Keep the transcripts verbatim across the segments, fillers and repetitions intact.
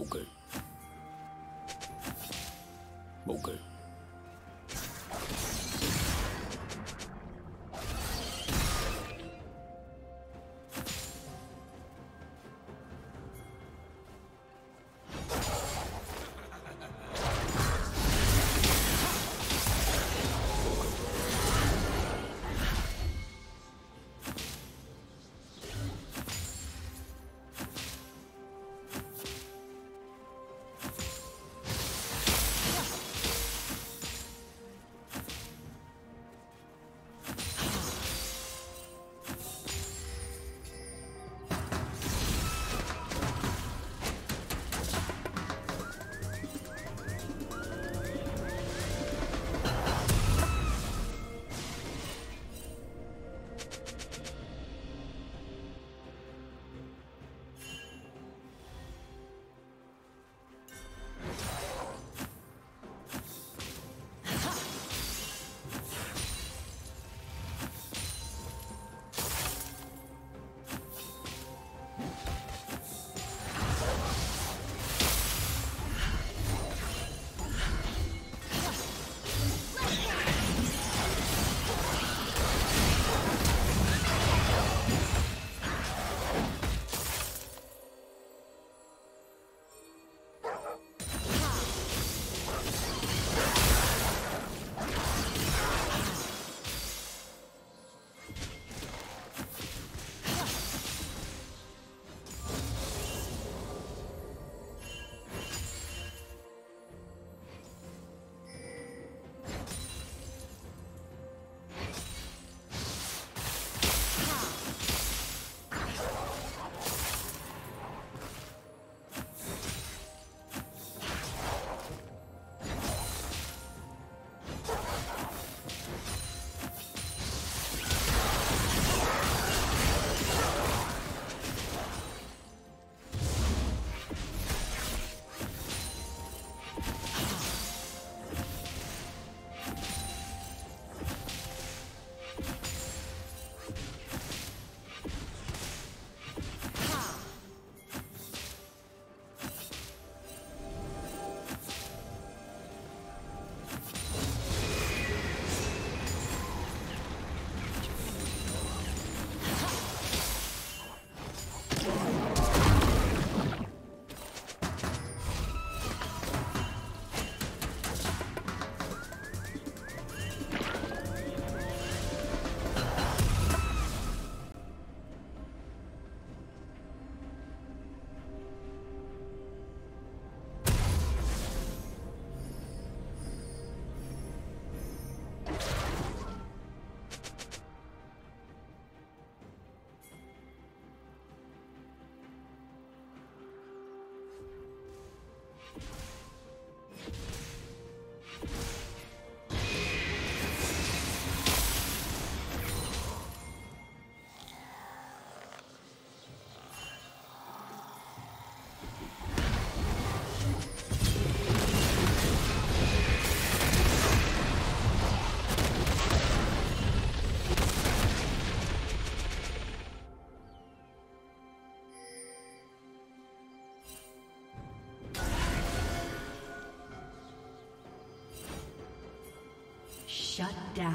Mogu. Mogu. Shut down.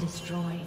Destroyed.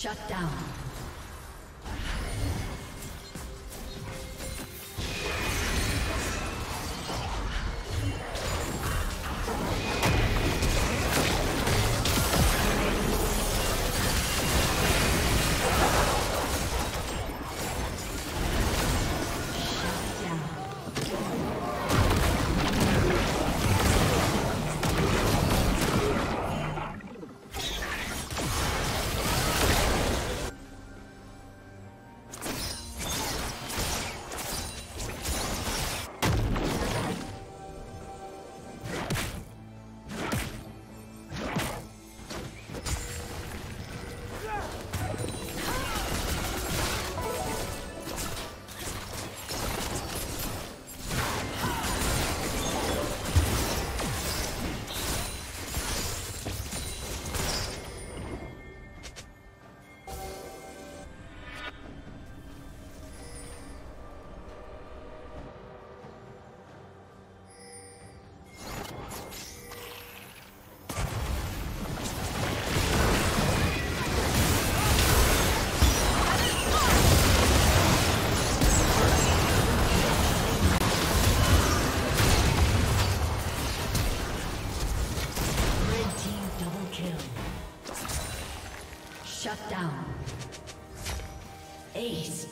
Shut down. Shut down. Aced.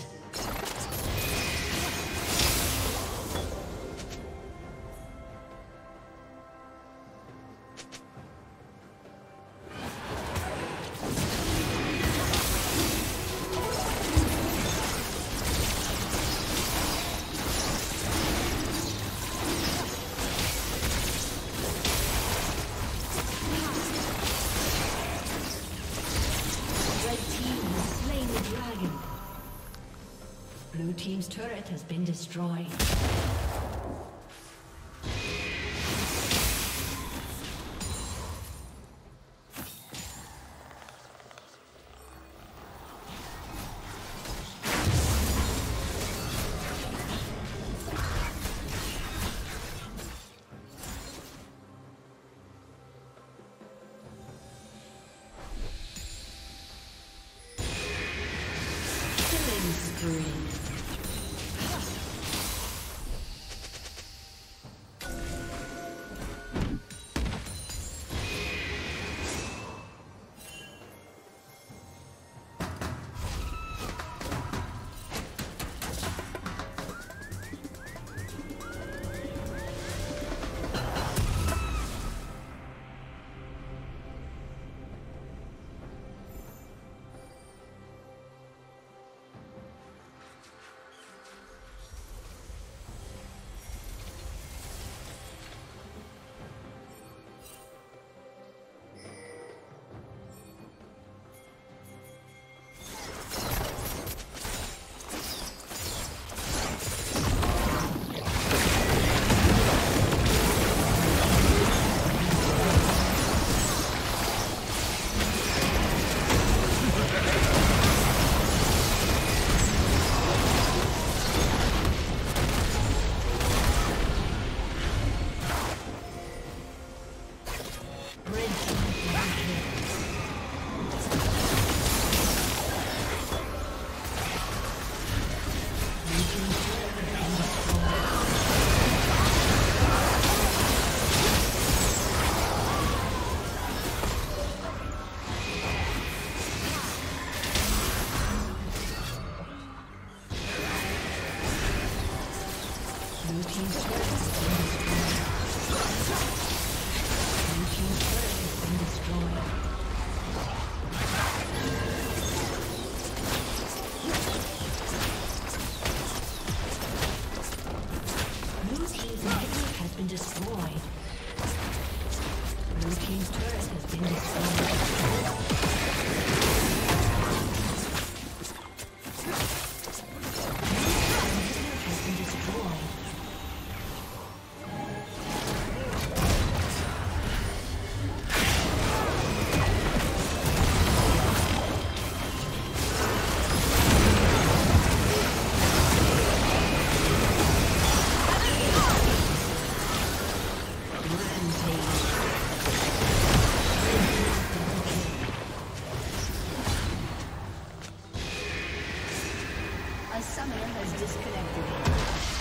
Blue team's turret has been destroyed. A summoner has disconnected.